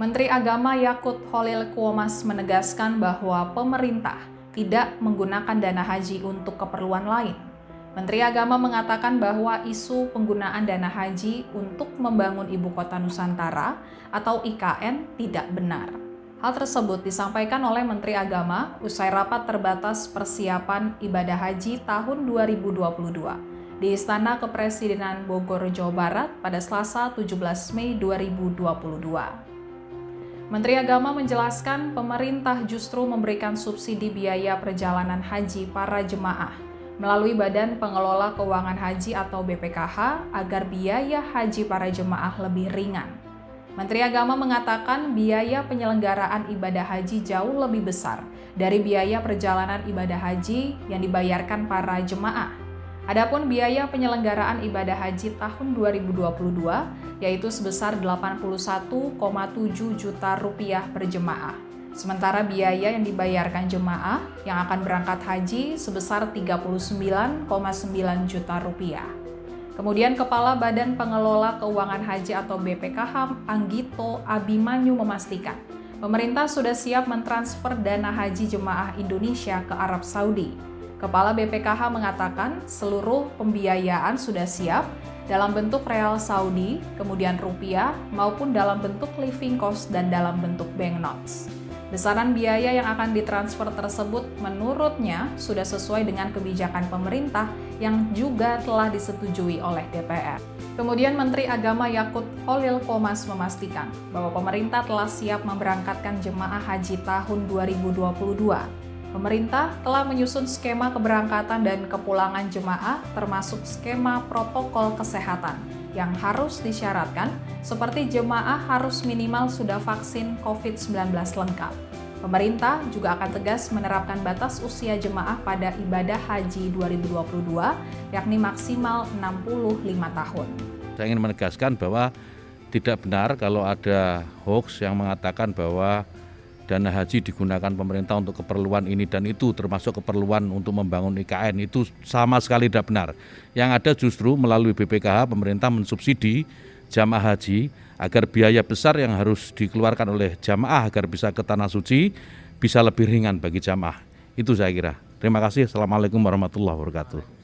Menteri Agama Yaqut Cholil Qoumas menegaskan bahwa pemerintah tidak menggunakan dana haji untuk keperluan lain. Menteri Agama mengatakan bahwa isu penggunaan dana haji untuk membangun Ibu Kota Nusantara atau IKN tidak benar. Hal tersebut disampaikan oleh Menteri Agama usai rapat terbatas persiapan ibadah haji tahun 2022 di Istana Kepresidenan Bogor, Jawa Barat pada Selasa 17 Mei 2022. Menteri Agama menjelaskan pemerintah justru memberikan subsidi biaya perjalanan haji para jemaah melalui Badan Pengelola Keuangan Haji atau BPKH agar biaya haji para jemaah lebih ringan. Menteri Agama mengatakan biaya penyelenggaraan ibadah haji jauh lebih besar dari biaya perjalanan ibadah haji yang dibayarkan para jemaah. Adapun biaya penyelenggaraan ibadah haji tahun 2022 yaitu sebesar Rp81,7 juta per jemaah. Sementara biaya yang dibayarkan jemaah yang akan berangkat haji sebesar Rp39,9 juta. Kemudian Kepala Badan Pengelola Keuangan Haji atau BPKH Anggito Abimanyu memastikan pemerintah sudah siap mentransfer dana haji jemaah Indonesia ke Arab Saudi. Kepala BPKH mengatakan seluruh pembiayaan sudah siap dalam bentuk real Saudi, kemudian rupiah, maupun dalam bentuk living cost dan dalam bentuk banknotes. Besaran biaya yang akan ditransfer tersebut menurutnya sudah sesuai dengan kebijakan pemerintah yang juga telah disetujui oleh DPR. Kemudian Menteri Agama Yaqut Cholil Qoumas memastikan bahwa pemerintah telah siap memberangkatkan jemaah haji tahun 2022. Pemerintah telah menyusun skema keberangkatan dan kepulangan jemaah termasuk skema protokol kesehatan yang harus disyaratkan seperti jemaah harus minimal sudah vaksin COVID-19 lengkap. Pemerintah juga akan tegas menerapkan batas usia jemaah pada ibadah haji 2022 yakni maksimal 65 tahun. Saya ingin menegaskan bahwa tidak benar kalau ada hoax yang mengatakan bahwa dana haji digunakan pemerintah untuk keperluan ini dan itu, termasuk keperluan untuk membangun IKN, itu sama sekali tidak benar. Yang ada justru melalui BPKH pemerintah mensubsidi jamaah haji agar biaya besar yang harus dikeluarkan oleh jamaah agar bisa ke tanah suci bisa lebih ringan bagi jamaah. Itu saya kira. Terima kasih. Assalamualaikum warahmatullahi wabarakatuh.